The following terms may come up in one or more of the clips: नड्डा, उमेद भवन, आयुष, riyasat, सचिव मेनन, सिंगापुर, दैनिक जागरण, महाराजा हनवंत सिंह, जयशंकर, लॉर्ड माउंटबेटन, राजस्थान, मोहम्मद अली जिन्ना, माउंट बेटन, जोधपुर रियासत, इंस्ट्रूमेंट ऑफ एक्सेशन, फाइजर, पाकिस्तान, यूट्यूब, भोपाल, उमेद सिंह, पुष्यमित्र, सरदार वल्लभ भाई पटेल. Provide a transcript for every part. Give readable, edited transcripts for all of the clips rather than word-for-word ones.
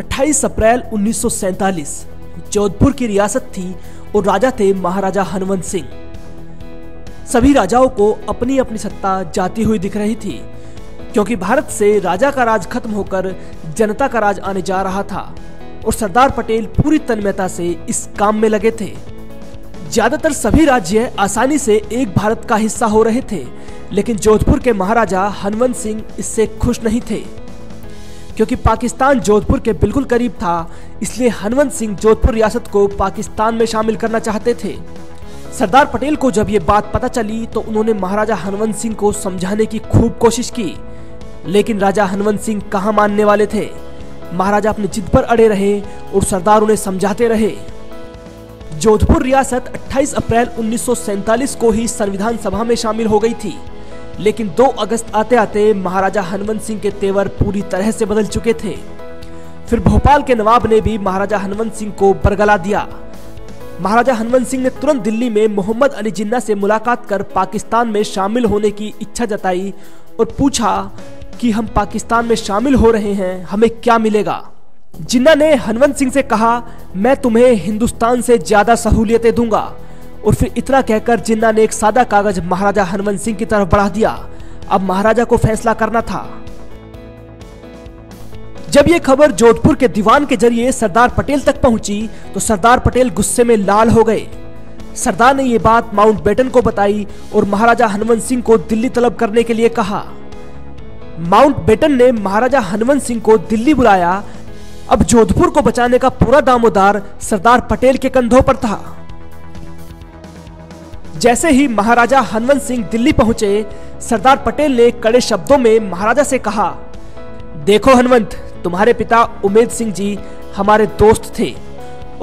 28 अप्रैल 1947 जोधपुर की रियासत थी और राजा थे महाराजा हनवंत सिंह। सभी राजाओं को अपनी अपनी सत्ता जाती हुई दिख रही थी क्योंकि भारत से राजा का राज खत्म होकर जनता का राज आने जा रहा था और सरदार पटेल पूरी तन्मयता से इस काम में लगे थे। ज्यादातर सभी राज्य आसानी से एक भारत का हिस्सा हो रहे थे, लेकिन जोधपुर के महाराजा हनवंत सिंह इससे खुश नहीं थे क्योंकि पाकिस्तान जोधपुर के बिल्कुल करीब था। इसलिए हनवंत सिंह जोधपुर रियासत को पाकिस्तान में शामिल करना चाहते थे। सरदार पटेल को जब ये बात पता चली तो उन्होंने महाराजा हनवंत सिंह को समझाने की खूब कोशिश की, लेकिन राजा हनवंत सिंह कहाँ मानने वाले थे। महाराजा अपनी जिद पर अड़े रहे और सरदार उन्हें समझाते रहे। जोधपुर रियासत 28 अप्रैल 1947 को ही संविधान सभा में शामिल हो गई थी, लेकिन 2 अगस्त आते आते महाराजा हनवंत सिंह के तेवर पूरी तरह से बदल चुके थे। फिर भोपाल के नवाब ने भी महाराजा हनवंत सिंह को बरगला दिया। महाराजा हनवंत सिंह ने तुरंत दिल्ली में मोहम्मद अली जिन्ना से मुलाकात कर पाकिस्तान में शामिल होने की इच्छा जताई और पूछा कि हम पाकिस्तान में शामिल हो रहे हैं, हमें क्या मिलेगा। जिन्ना ने हनवंत सिंह से कहा, मैं तुम्हें हिंदुस्तान से ज्यादा सहूलियतें दूंगा। और फिर इतना कहकर जिन्ना ने एक सादा कागज महाराजा हनवंत सिंह की तरफ बढ़ा दिया। अब महाराजा को फैसला करना था। जब यह खबर जोधपुर के दीवान के जरिए सरदार पटेल तक पहुंची तो सरदार पटेल गुस्से में लाल हो गए। सरदार ने यह बात माउंट बेटन को बताई और महाराजा हनवंत सिंह को दिल्ली तलब करने के लिए कहा। माउंट बेटन ने महाराजा हनवंत सिंह को दिल्ली बुलाया। अब जोधपुर को बचाने का पूरा दामोदार सरदार पटेल के कंधों पर था। जैसे ही महाराजा हनवंत सिंह दिल्ली पहुंचे, सरदार पटेल ने कड़े शब्दों में महाराजा से कहा, देखो हनवंत, तुम्हारे पिता उमेद सिंह जी हमारे दोस्त थे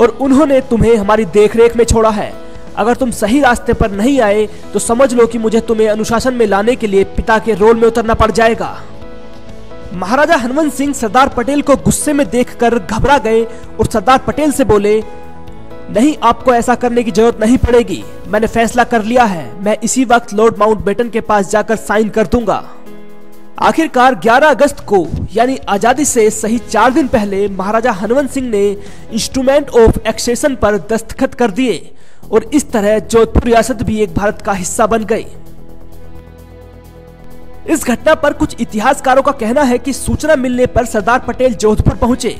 और उन्होंने तुम्हें हमारी देखरेख में छोड़ा है। अगर तुम सही रास्ते पर नहीं आए तो समझ लो कि मुझे तुम्हें अनुशासन में लाने के लिए पिता के रोल में उतरना पड़ जाएगा। महाराजा हनवंत सिंह सरदार पटेल को गुस्से में देखकर घबरा गए और सरदार पटेल से बोले, नहीं, आपको ऐसा करने की जरूरत नहीं पड़ेगी। मैंने फैसला कर लिया है। मैं इसी वक्त लॉर्ड माउंटबेटन के पास जाकर साइन कर दूंगा। आखिरकार 11 अगस्त को यानी आजादी से सही 4 दिन पहले महाराजा हनवंत सिंह ने इंस्ट्रूमेंट ऑफ एक्सेशन पर दस्तखत कर दिए और इस तरह जोधपुर रियासत भी एक भारत का हिस्सा बन गई। इस घटना पर कुछ इतिहासकारों का कहना है कि सूचना मिलने पर सरदार पटेल जोधपुर पहुंचे।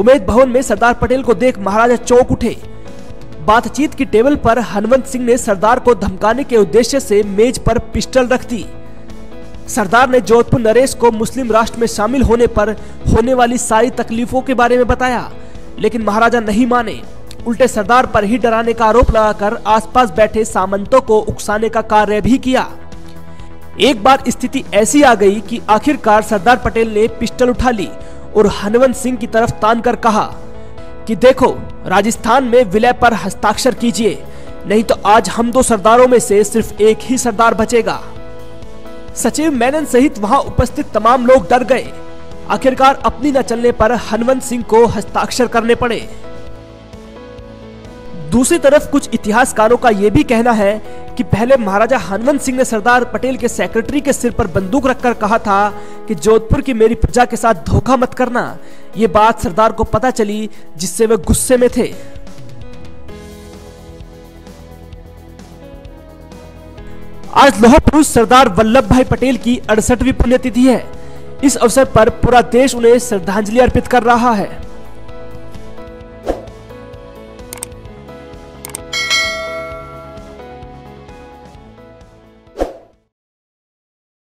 उमेद भवन में सरदार पटेल को देख महाराजा चौंक उठे। बातचीत की टेबल पर हनवंत सिंह ने सरदार को धमकाने के उद्देश्य से मेज पर पिस्टल रख दी। सरदार ने जोधपुर नरेश को मुस्लिम राष्ट्र में शामिल होने पर होने वाली सारी तकलीफों के बारे में बताया, लेकिन महाराजा नहीं माने, उल्टे सरदार पर ही डराने का आरोप लगाकर आसपास बैठे सामंतों को उकसाने का कार्य भी किया। एक बार स्थिति ऐसी आ गई कि आखिरकार सरदार पटेल ने पिस्टल उठा ली और हनवंत सिंह की तरफ तान कर कहा कि देखो, राजस्थान में विलय पर हस्ताक्षर कीजिए, नहीं तो आज हम 2 सरदारों में से सिर्फ एक ही सरदार बचेगा। सचिव मेनन सहित वहां उपस्थित तमाम लोग डर गए। आखिरकार अपनी न चलने पर हनवंत सिंह को हस्ताक्षर करने पड़े। दूसरी तरफ कुछ इतिहासकारों का यह भी कहना है कि पहले महाराजा हनवंत सिंह ने सरदार पटेल के सेक्रेटरी के सिर पर बंदूक रखकर कहा था कि जोधपुर की मेरी प्रजा के साथ धोखा मत करना। ये बात सरदार को पता चली, जिससे वे गुस्से में थे। आज लौह पुरुष सरदार वल्लभ भाई पटेल की 68वीं पुण्यतिथि है। इस अवसर पर पूरा देश उन्हें श्रद्धांजलि अर्पित कर रहा है।